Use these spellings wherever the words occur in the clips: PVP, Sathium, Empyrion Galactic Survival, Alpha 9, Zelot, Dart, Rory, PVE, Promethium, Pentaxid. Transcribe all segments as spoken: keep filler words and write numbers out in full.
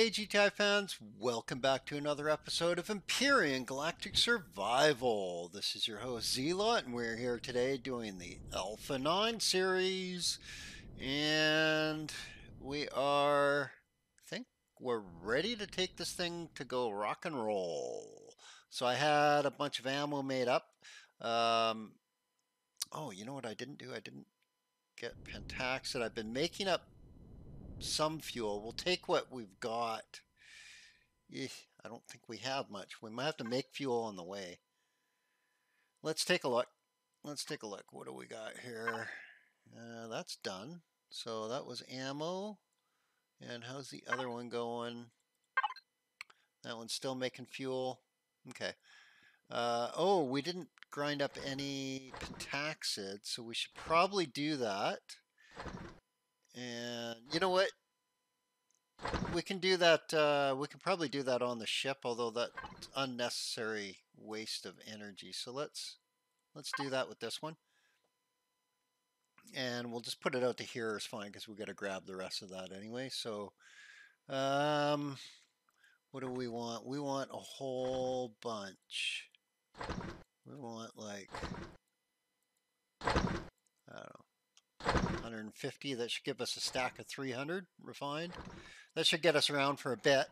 Hey G T I fans, welcome back to another episode of Empyrion Galactic Survival. This is your host Zelot, and we're here today doing the Alpha nine series. And we are, I think we're ready to take this thing to go rock and roll. So I had a bunch of ammo made up. Um, oh, you know what I didn't do? I didn't get Pentaxid. I've been making up some fuel. We'll take what we've got. Eech, I don't think we have much. We might have to make fuel on the way. Let's take a look. Let's take a look. What do we got here? Uh, that's done. So that was ammo. And how's the other one going? That one's still making fuel. Okay. Uh, oh, we didn't grind up any Pentaxid, so we should probably do that. And you know what? We can do that. Uh, we can probably do that on the ship, although that's unnecessary waste of energy. So let's let's do that with this one, and we'll just put it out to here is fine because we got to grab the rest of that anyway. So, um, what do we want? We want a whole bunch. We want like I don't know. one hundred fifty, that should give us a stack of three hundred refined. That should get us around for a bit.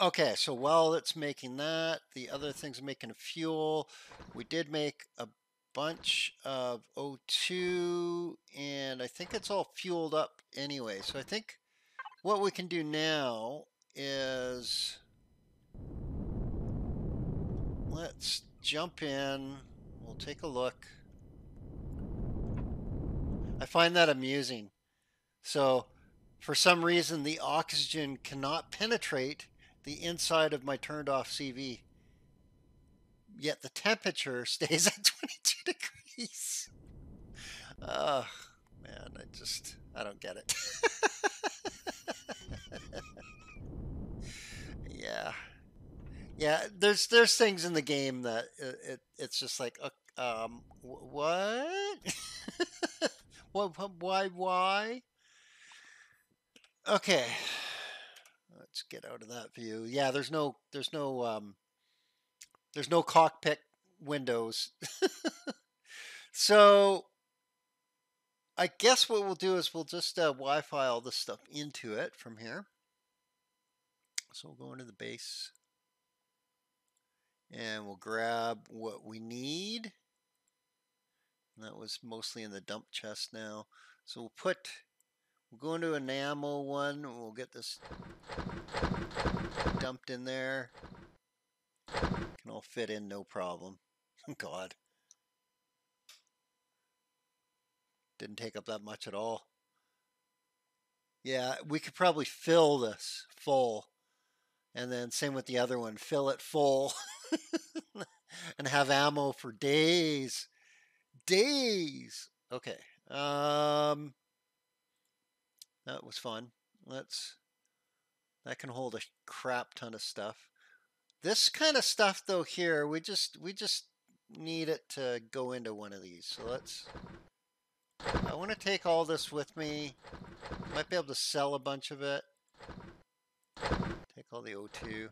Okay, so while it's making that, the other thing's making a fuel. We did make a bunch of O two, and I think it's all fueled up anyway. So I think what we can do now is let's jump in. We'll take a look. I find that amusing. So for some reason, the oxygen cannot penetrate the inside of my turned off C V. Yet the temperature stays at twenty-two degrees. Oh, man, I just, I don't get it. Yeah. Yeah, there's there's things in the game that it, it it's just like, um, what? Why, why? Okay. Let's get out of that view. Yeah, there's no, there's no, um, there's no cockpit windows. So I guess what we'll do is we'll just uh, Wi-Fi all this stuff into it from here. So we'll go into the base and we'll grab what we need. That was mostly in the dump chest now. So we'll put, we'll go into an ammo one and we'll get this dumped in there. Can all fit in, no problem. God. Didn't take up that much at all. Yeah, we could probably fill this full. And then same with the other one, fill it full. And have ammo for days. Days. Okay. Um, that was fun. Let's, that can hold a crap ton of stuff. This kind of stuff though here, we just, we just need it to go into one of these. So let's, I want to take all this with me. Might be able to sell a bunch of it. Take all the O two.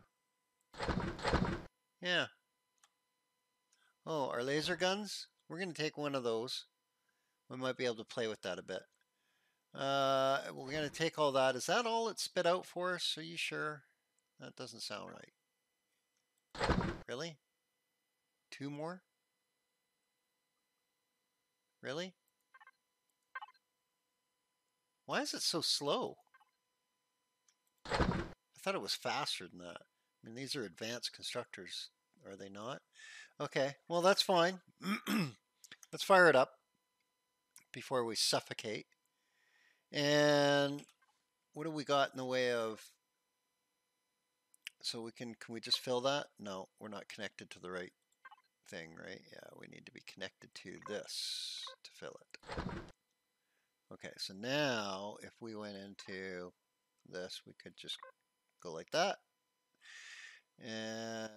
Yeah. Oh, our laser guns? We're going to take one of those. We might be able to play with that a bit. Uh, we're going to take all that. Is that all it spit out for us? Are you sure? That doesn't sound right. Really? Two more? Really? Why is it so slow? I thought it was faster than that. I mean, these are advanced constructors, are they not? Okay, well, that's fine. Let's fire it up before we suffocate. And what do we got in the way of? So we can, can we just fill that? No, we're not connected to the right thing, right? Yeah, we need to be connected to this to fill it. Okay, so now if we went into this, we could just go like that. And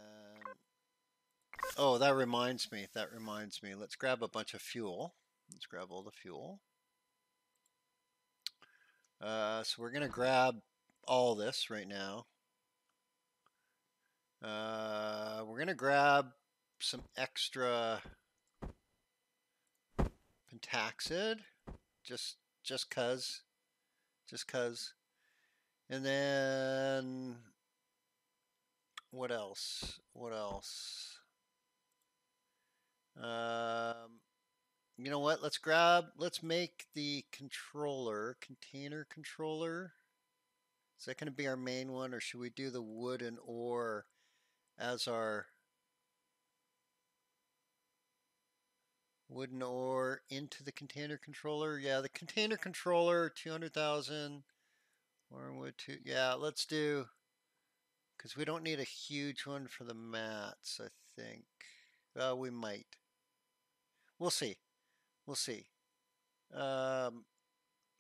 oh, that reminds me. That reminds me. Let's grab a bunch of fuel. Let's grab all the fuel. Uh, so we're going to grab all this right now. Uh, we're going to grab some extra Pentaxid, just just cuz, just cuz. And then what else? What else? Um, you know what? Let's grab. Let's make the controller container controller. Is that going to be our main one, or should we do the wood and ore as our wood and ore into the container controller? Yeah, the container controller, two hundred thousand. Wormwood two, yeah, let's do, because we don't need a huge one for the mats, I think. Well, we might. We'll see. We'll see. Um,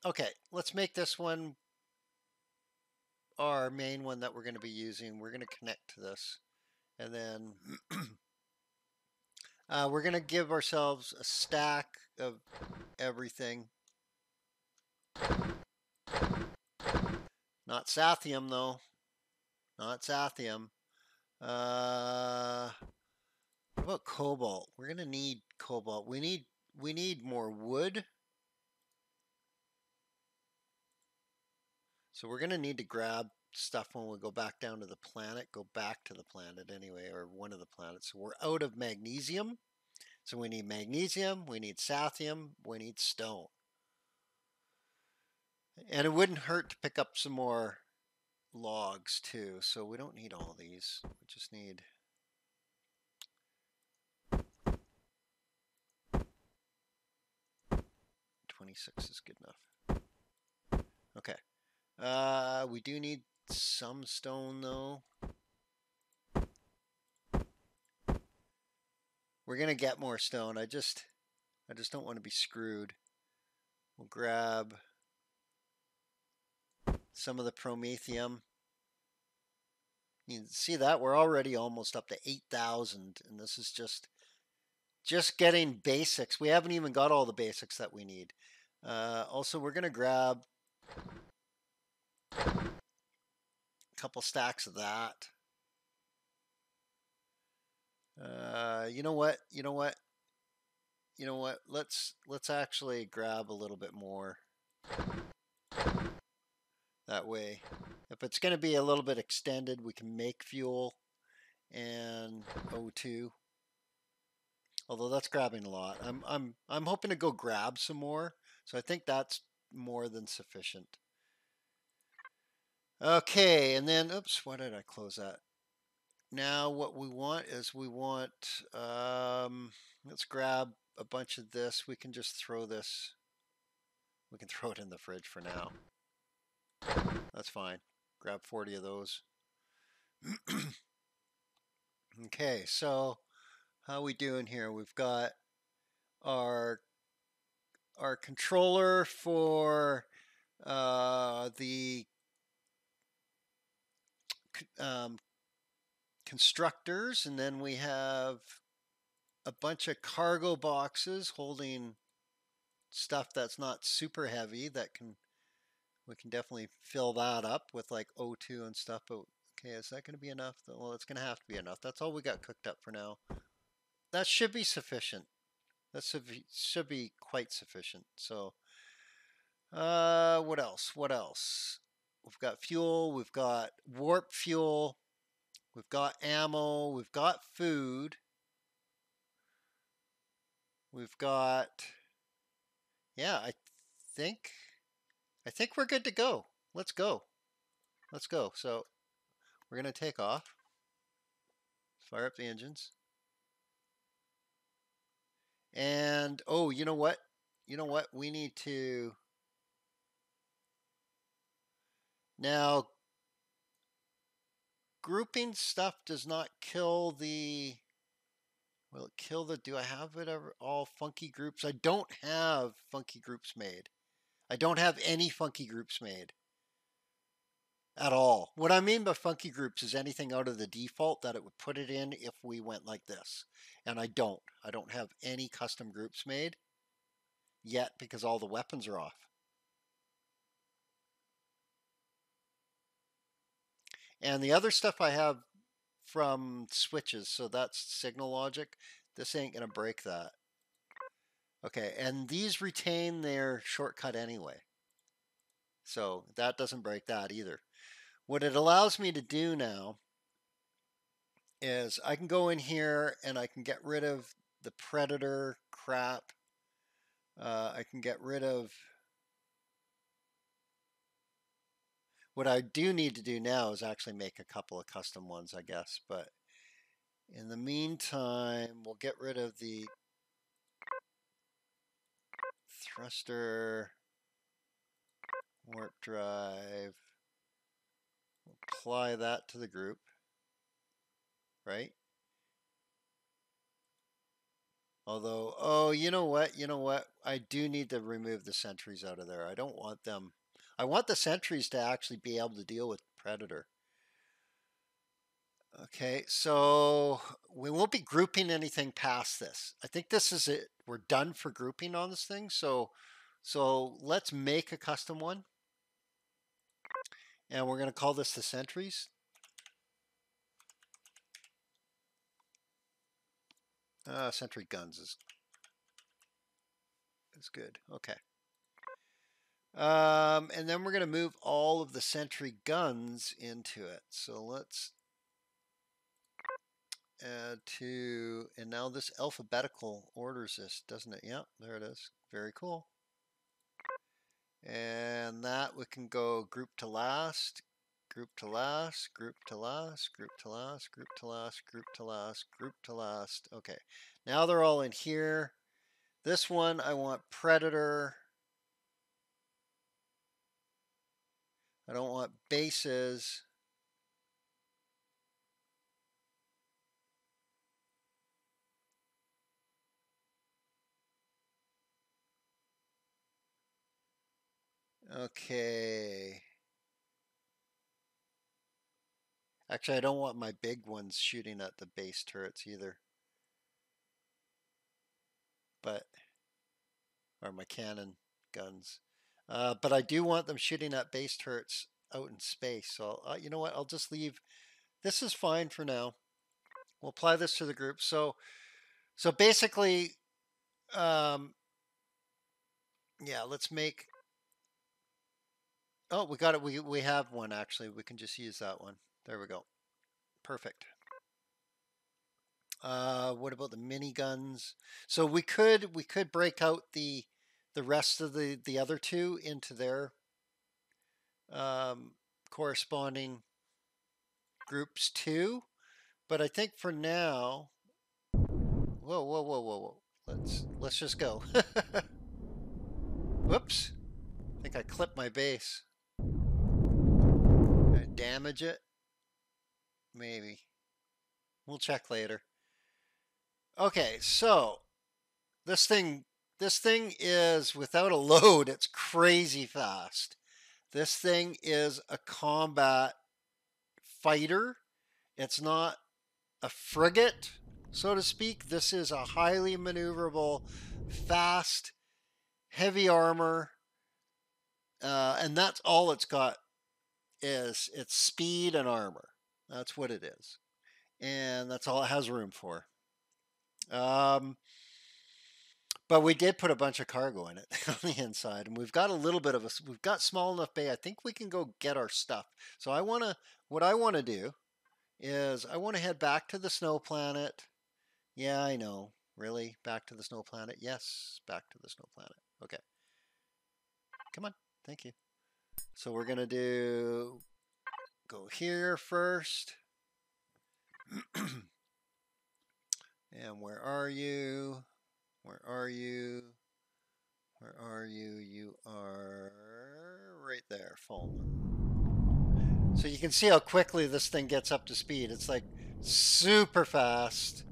okay, let's make this one our main one that we're going to be using. We're going to connect to this. And then uh, we're going to give ourselves a stack of everything. Not Sathium, though. Not Sathium. Uh, what about cobalt? We're gonna need cobalt. We need we need more wood. So we're gonna need to grab stuff when we go back down to the planet. Go back to the planet anyway, or one of the planets. So we're out of magnesium. So we need magnesium. We need Sathium. We need stone. And it wouldn't hurt to pick up some more logs too. So we don't need all these. We just need twenty-six is good enough. Okay. Uh, we do need some stone though. We're gonna get more stone. I just, I just don't want to be screwed. We'll grab some of the Promethium. You can see that we're already almost up to eight thousand, and this is just just getting basics. We haven't even got all the basics that we need. Uh, also, we're going to grab a couple stacks of that. Uh, you know what? You know what? You know what? Let's let's actually grab a little bit more. That way, if it's going to be a little bit extended, we can make fuel and O two. Although that's grabbing a lot. I'm I'm I'm hoping to go grab some more, so I think that's more than sufficient. Okay, and then oops, why did I close that? Now what we want is we want um, let's grab a bunch of this. We can just throw this. We can throw it in the fridge for now. That's fine. Grab forty of those. Okay, so how we doing here? We've got our our controller for uh, the um, constructors, and then we have a bunch of cargo boxes holding stuff that's not super heavy that can. We can definitely fill that up with like O two and stuff. But okay, is that going to be enough? Well, it's going to have to be enough. That's all we got cooked up for now. That should be sufficient. That should be quite sufficient. So, uh, what else? What else? We've got fuel. We've got warp fuel. We've got ammo. We've got food. We've got, yeah, I think... I think we're good to go. Let's go. Let's go. So we're going to take off. Fire up the engines. And, oh, you know what? You know what? We need to... Now, grouping stuff does not kill the... Will it kill the... Do I have it ever, all funky groups? I don't have funky groups made. I don't have any funky groups made at all. What I mean by funky groups is anything out of the default that it would put it in if we went like this. And I don't. I don't have any custom groups made yet because all the weapons are off. And the other stuff I have from switches, so that's signal logic. This ain't gonna break that. Okay, and these retain their shortcut anyway. So that doesn't break that either. What it allows me to do now is I can go in here and I can get rid of the predator crap. Uh, I can get rid of... What I do need to do now is actually make a couple of custom ones, I guess. But in the meantime, we'll get rid of the thruster, warp drive, apply that to the group, right? Although, oh, you know what? You know what? I do need to remove the sentries out of there. I don't want them. I want the sentries to actually be able to deal with Predator. Okay, so we won't be grouping anything past this. I think this is it. We're done for grouping on this thing. So, so let's make a custom one. And we're going to call this the sentries. Uh, sentry guns is, is good. Okay. Um, and then we're going to move all of the sentry guns into it. So let's add to, and now this alphabetical orders this, doesn't it? Yep, there it is. Very cool. And that we can go group to last, group to last, group to last, group to last, group to last, group to last, group to last. Okay, now they're all in here. This one, I want Predator. I don't want bases. Okay. Actually, I don't want my big ones shooting at the base turrets either. But, or my cannon guns. Uh, but I do want them shooting at base turrets out in space. So, I'll, uh, you know what? I'll just leave. This is fine for now. We'll apply this to the group. So, so basically, um, yeah, let's make. Oh, we got it. We, we have one, actually. We can just use that one. There we go. Perfect. Uh, what about the miniguns? So we could, we could break out the... the rest of the, the other two into their um, corresponding groups too. But I think for now, whoa, whoa, whoa, whoa, whoa. Let's, let's just go. Whoops. I think I clipped my base. Did I damage it? Maybe. We'll check later. Okay, so this thing... This thing is, without a load, it's crazy fast. This thing is a combat fighter. It's not a frigate, so to speak. This is a highly maneuverable, fast, heavy armor. Uh, and that's all it's got is its speed and armor. That's what it is. And that's all it has room for. Um... But we did put a bunch of cargo in it on the inside, and we've got a little bit of a, we've got small enough bay. I think we can go get our stuff. So I want to, what I want to do is I want to head back to the snow planet. Yeah, I know. Really? Back to the snow planet? Yes, back to the snow planet. Okay. Come on. Thank you. So we're going to do, go here first. And where are you? Where are you? Where are you? You are right there, falling. So you can see how quickly this thing gets up to speed. It's like super fast.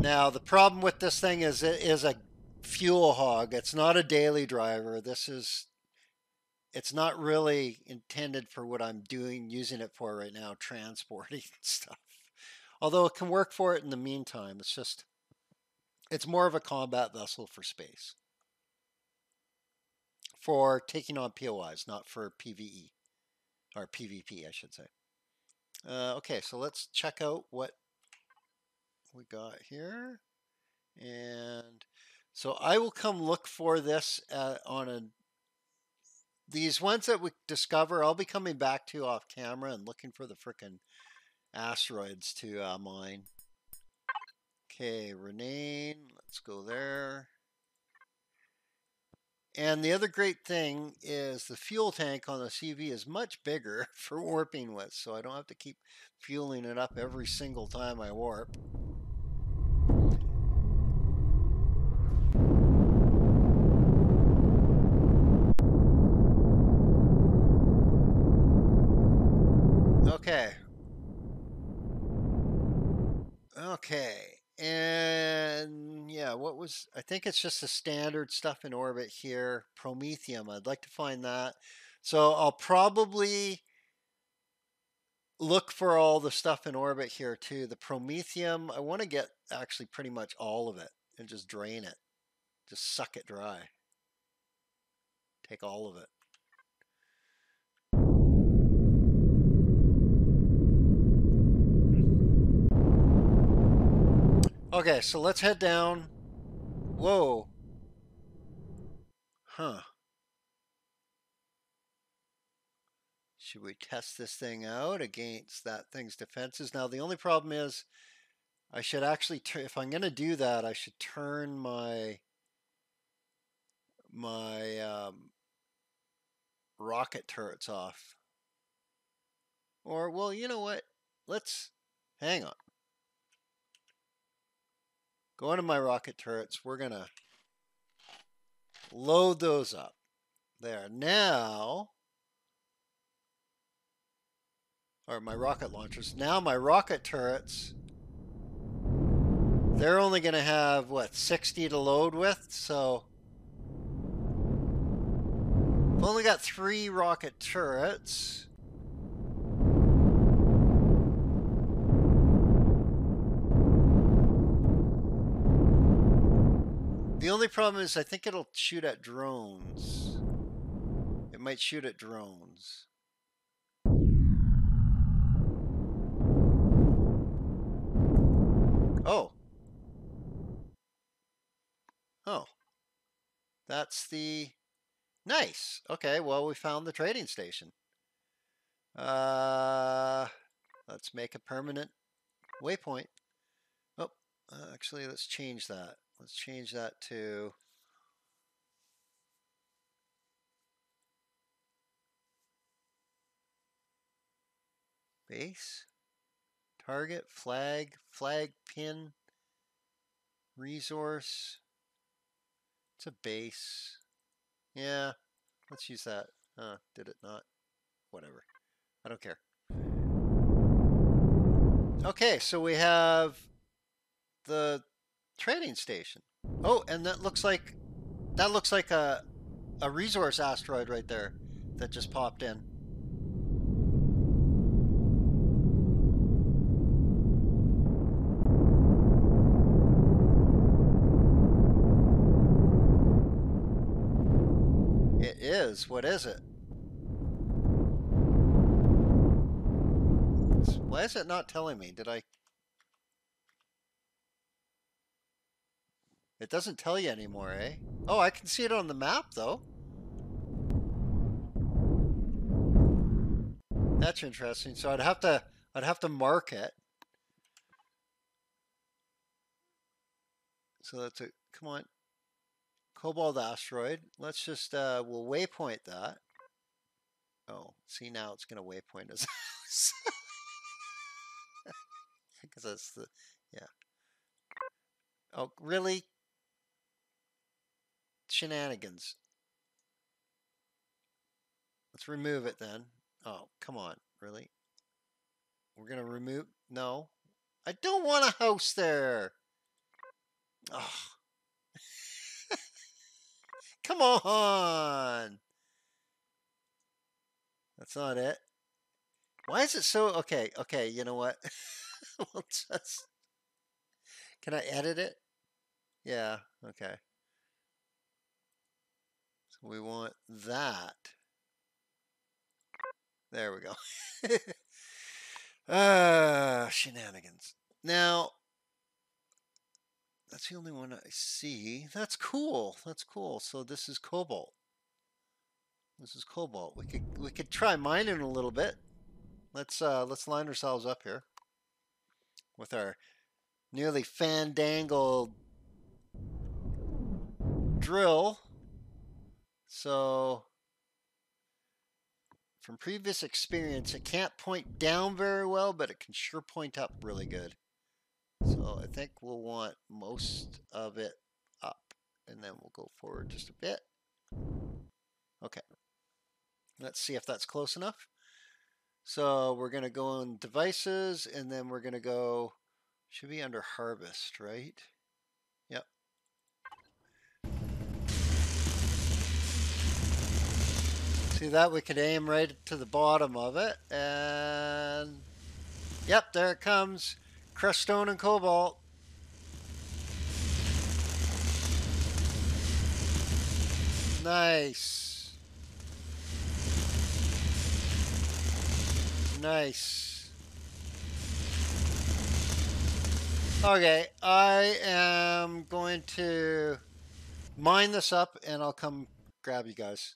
Now, the problem with this thing is it is a fuel hog. It's not a daily driver. This is, it's not really intended for what I'm doing, using it for right now, transporting stuff. although it can work for it in the meantime. It's just, it's more of a combat vessel for space, for taking on P O Is, not for P V E, or P V P, I should say. Uh, okay, so let's check out what we got here. And so I will come look for this uh, on a, these ones that we discover, I'll be coming back to off camera and looking for the frickin' asteroids to uh, mine. Okay, Renane, let's go there. And the other great thing is the fuel tank on the C V is much bigger for warping with, so I don't have to keep fueling it up every single time I warp. Okay. Okay. And yeah, what was, I think it's just the standard stuff in orbit here. Promethium, I'd like to find that. So I'll probably look for all the stuff in orbit here too. The Promethium, I want to get actually pretty much all of it and just drain it. Just suck it dry. Take all of it. Okay, so let's head down. Whoa. Huh. Should we test this thing out against that thing's defenses? Now, the only problem is I should actually, if I'm going to do that, I should turn my, my um, rocket turrets off. Or, well, you know what? Let's, hang on. Go into my rocket turrets. We're going to load those up. There. Now, or my rocket launchers. Now my rocket turrets, they're only going to have, what, sixty to load with? So, I've only got three rocket turrets. The only problem is I think it'll shoot at drones. It might shoot at drones. Oh. Oh. That's the... Nice. Okay, well, we found the trading station. Uh, let's make a permanent waypoint. Oh, actually, let's change that. Let's change that to base, target, flag, flag pin, resource. It's a base. Yeah, let's use that. Uh, did it not? Whatever. I don't care. Okay, so we have the trading station. Oh, and that looks like that looks like a a resource asteroid right there that just popped in. It is. What is it? Why is it not telling me? Did I? It doesn't tell you anymore, eh? Oh, I can see it on the map, though. That's interesting. So I'd have to, I'd have to mark it. So that's a, come on. Cobalt asteroid. Let's just, uh, we'll waypoint that. Oh, see, now it's going to waypoint us. Because that's the, yeah. Oh, really? Shenanigans. Let's remove it then. Oh, come on. Really? We're going to remove... No. I don't want a house there. Oh. Come on. That's not it. Why is it so... Okay, okay, you know what? We'll just... Can I edit it? Yeah, okay. So we want that. There we go. Ah, shenanigans. Now, that's the only one I see. That's cool. That's cool. So this is cobalt. This is cobalt. We could we could try mining a little bit. Let's uh let's line ourselves up here with our nearly fandangled drill. So from previous experience, it can't point down very well, but it can sure point up really good. So I think we'll want most of it up, and then we'll go forward just a bit. Okay. Let's see if that's close enough. So we're going to go on devices, and then we're going to go, should be under harvest, right? Yep. See that? We could aim right to the bottom of it, and yep, there it comes. Crushed stone and cobalt. Nice. Nice. Okay, I am going to mine this up, and I'll come grab you guys.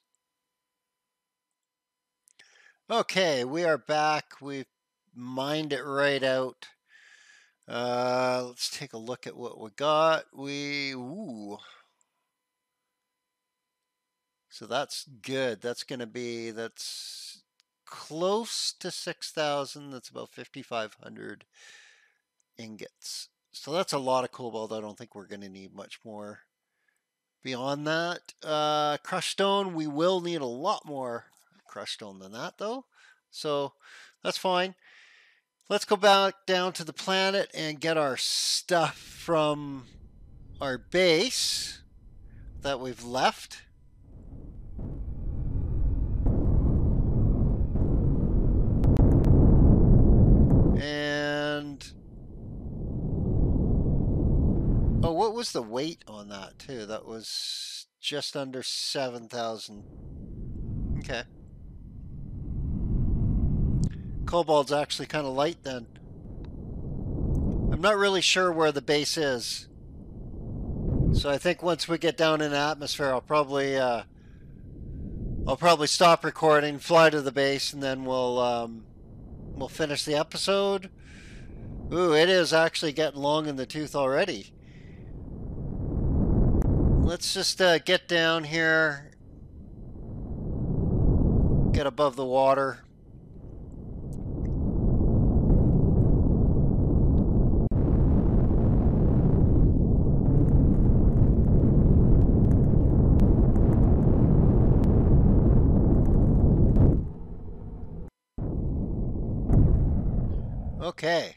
Okay, we are back. We've mined it right out. Uh, let's take a look at what we got. We, ooh. So that's good. That's going to be, that's close to six thousand. That's about fifty-five hundred ingots. So that's a lot of cobalt. I don't think we're going to need much more beyond that. Uh, crushed stone, we will need a lot more crushed stone than that though. So that's fine. Let's go back down to the planet and get our stuff from our base that we've left. And oh, what was the weight on that too? That was just under seven thousand. Okay. Cobalt's actually kind of light then. I'm not really sure where the base is. So I think once we get down in the atmosphere, I'll probably uh, I'll probably stop recording, fly to the base, and then we'll um, we'll finish the episode. Ooh, it is actually getting long in the tooth already. Let's just uh, get down here, get above the water. Okay.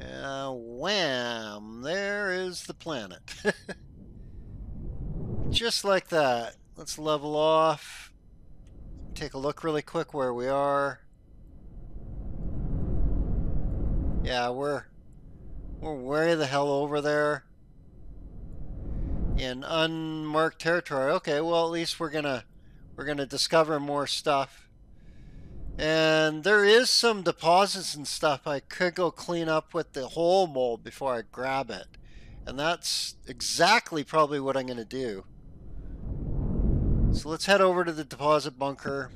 Uh, wham! There is the planet. Just like that. Let's level off. Take a look really quick where we are. Yeah, we're we're way the hell over there in unmarked territory. Okay, well at least we're gonna we're gonna discover more stuff. And there is some deposits and stuff I could go clean up with the whole mold before I grab it. And that's exactly probably what I'm going to do. So let's head over to the deposit bunker.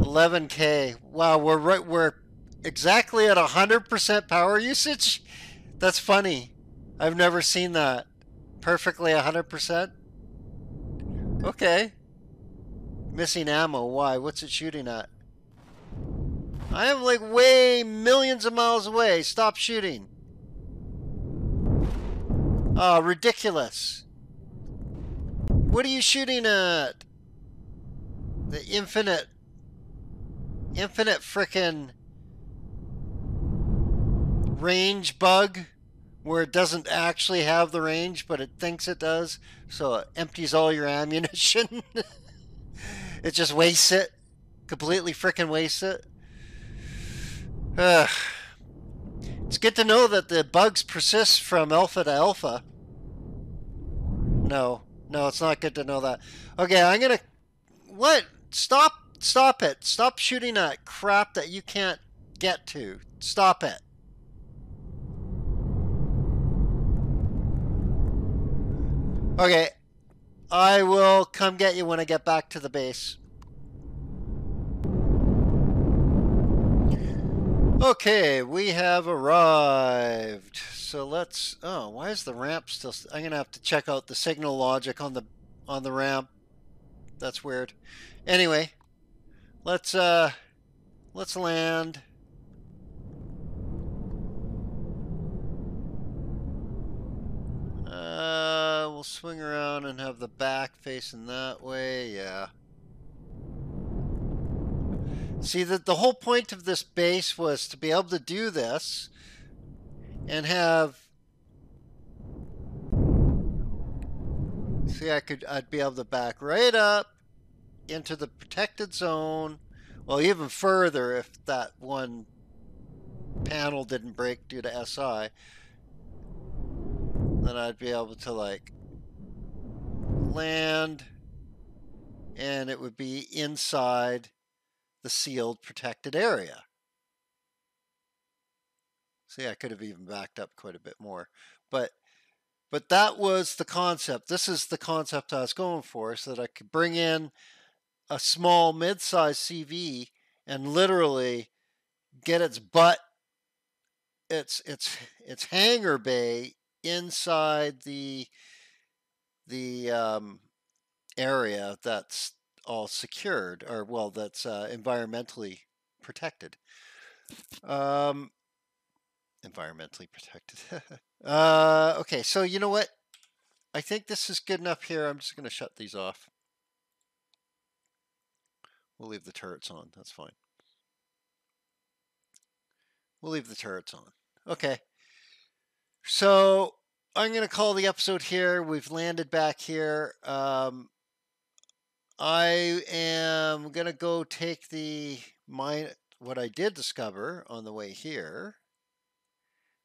eleven K. Wow, we're right, we're exactly at one hundred percent power usage. That's funny. I've never seen that. Perfectly one hundred percent. Okay. Missing ammo, why? What's it shooting at? I am like way millions of miles away. Stop shooting. Oh, ridiculous. What are you shooting at? The infinite, infinite frickin' range bug where it doesn't actually have the range, but it thinks it does. So it empties all your ammunition. It just wastes it. Completely frickin' wastes it. Ugh. It's good to know that the bugs persist from alpha to alpha. No. No, it's not good to know that. Okay, I'm gonna... What? Stop. Stop it. Stop shooting at crap that you can't get to. Stop it. Okay. I will come get you when I get back to the base. Okay, we have arrived. So let's... Oh, why is the ramp still... St I'm going to have to check out the signal logic on the on the ramp. That's weird. Anyway, let's uh, let's land. Uh, we'll swing around and have the back facing that way. Yeah. See, that the whole point of this base was to be able to do this and have... See, I could, I'd be able to back right up into the protected zone. Well, even further if that one panel didn't break due to S I. Then I'd be able to, like, land and it would be inside the sealed protected area. See, I could have even backed up quite a bit more, but but that was the concept. This is the concept I was going for, so that I could bring in a small mid-sized C V and literally get its butt, its its its hangar bay inside the the um, area that's all secured, or well, that's uh, environmentally protected. Um, environmentally protected. uh, okay, so you know what? I think this is good enough here. I'm just going to shut these off. We'll leave the turrets on. That's fine. We'll leave the turrets on. Okay. So I'm going to call the episode here. We've landed back here. Um, I am going to go take the mine, what I did discover on the way here.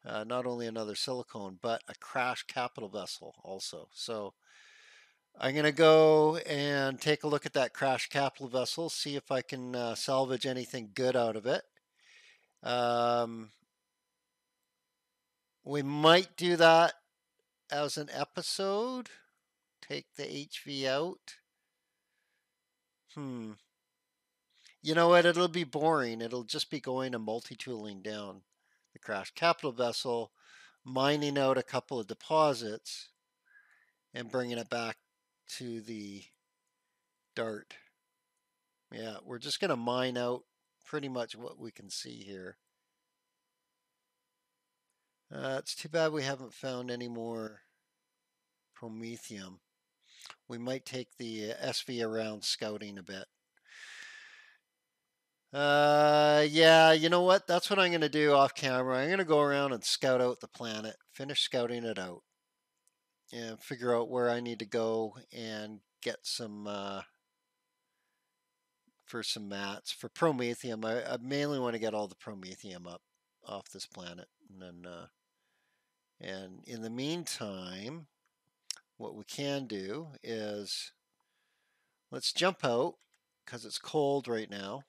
Uh, not only another silicone, but a crashed capital vessel also. So I'm going to go and take a look at that crashed capital vessel, see if I can uh, salvage anything good out of it. Um, we might do that as an episode. Take the H V out. Hmm. You know what? It'll be boring. It'll just be going and multi-tooling down the crashed capital vessel, mining out a couple of deposits, and bringing it back to the Dart. Yeah, we're just going to mine out pretty much what we can see here. Uh, it's too bad we haven't found any more Promethium. We might take the S V around scouting a bit. Uh, yeah, you know what? That's what I'm going to do off camera. I'm going to go around and scout out the planet, finish scouting it out, and figure out where I need to go and get some, uh, for some mats. For Promethium, I, I mainly want to get all the Promethium up off this planet. And then, uh, and in the meantime, what we can do is let's jump out because it's cold right now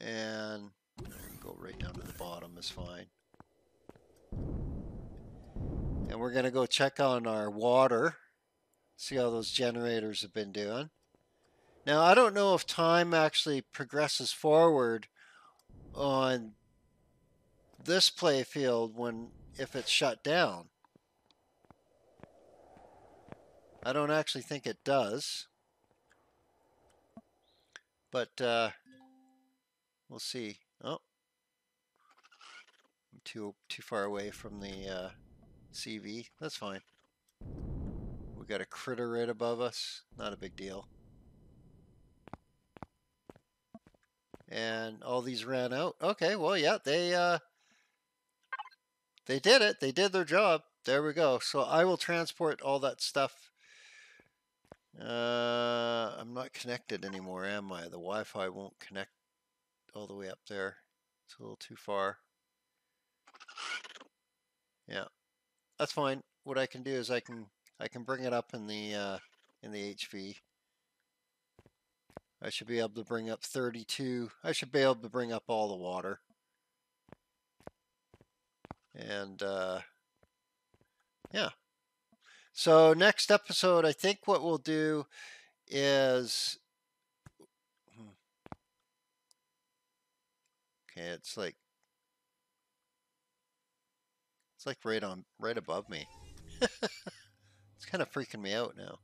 and go right down to the bottom is fine. And we're going to go check on our water, see how those generators have been doing. Now, I don't know if time actually progresses forward on this playfield when if it's shut down. I don't actually think it does, but uh, we'll see. Oh, I'm too too far away from the uh, C V. That's fine. We got a critter right above us. Not a big deal. And all these ran out. Okay, well, yeah, they uh, they did it. They did their job. There we go. So I will transport all that stuff. Uh, I'm not connected anymore, am I? The Wi-Fi won't connect all the way up there. It's a little too far. Yeah, that's fine. What I can do is I can I can bring it up in the uh, in the H V. I should be able to bring up thirty-two. I should be able to bring up all the water. And uh, yeah. So next episode, I think what we'll do is, okay, it's like, it's like right on, right above me. It's kind of freaking me out now.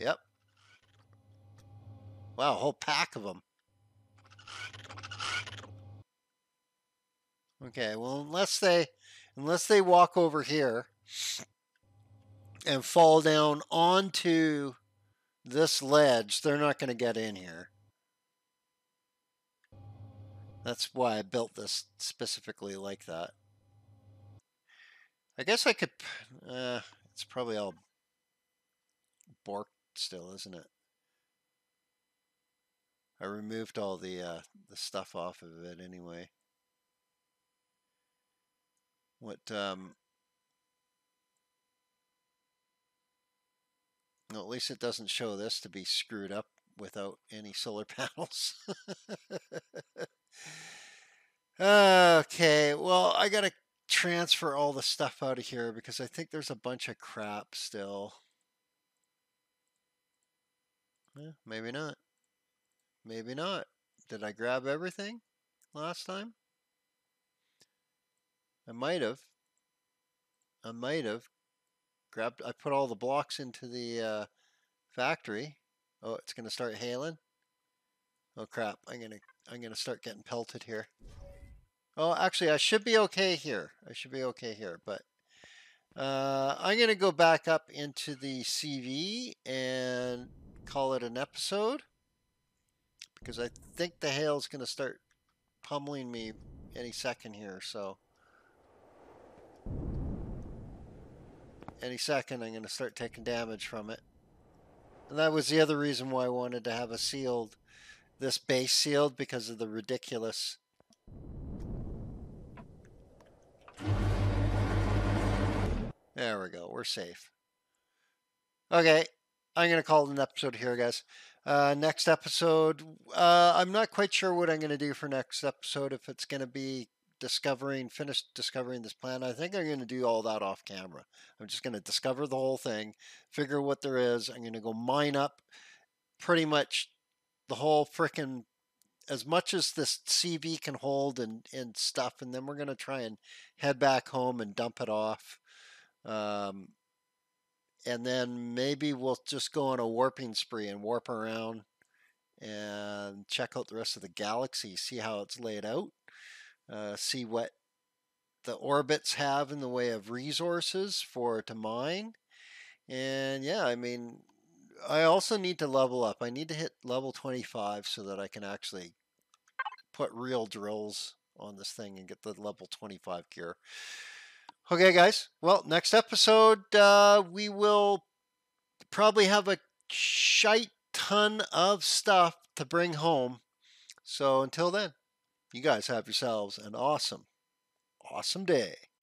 Yep. Wow, a whole pack of them. Okay, well, unless they, unless they walk over here and fall down onto this ledge, they're not going to get in here. That's why I built this specifically like that. I guess I could, uh, it's probably all borked still, isn't it? I removed all the, uh, the stuff off of it anyway. What, um, no, at least it doesn't show this to be screwed up without any solar panels. Okay, well, I gotta transfer all the stuff out of here because I think there's a bunch of crap still. Eh, maybe not. Maybe not. Did I grab everything last time? I might have. I might have grabbed. I put all the blocks into the uh, factory. Oh, it's gonna start hailing. Oh crap! I'm gonna I'm gonna start getting pelted here. Oh, actually, I should be okay here. I should be okay here. But uh, I'm gonna go back up into the C V and call it an episode because I think the hail's gonna start pummeling me any second here. So. Any second I'm going to start taking damage from it. And that was the other reason why I wanted to have a sealed, this base sealed, because of the ridiculous. There we go. We're safe. Okay. I'm going to call it an episode here, guys. Uh, next episode, uh, I'm not quite sure what I'm going to do for next episode, if it's going to be discovering, finished discovering this planet. I think I'm going to do all that off camera. I'm just going to discover the whole thing, figure what there is. I'm going to go mine up pretty much the whole frickin' as much as this C V can hold and, and stuff. And then we're going to try and head back home and dump it off. Um, and then maybe we'll just go on a warping spree and warp around and check out the rest of the galaxy, see how it's laid out. Uh, see what the orbits have in the way of resources for to mine. And yeah, I mean, I also need to level up. I need to hit level twenty-five so that I can actually put real drills on this thing and get the level twenty-five gear. Okay, guys. Well, next episode, uh, we will probably have a shite ton of stuff to bring home. So until then. You guys have yourselves an awesome, awesome day.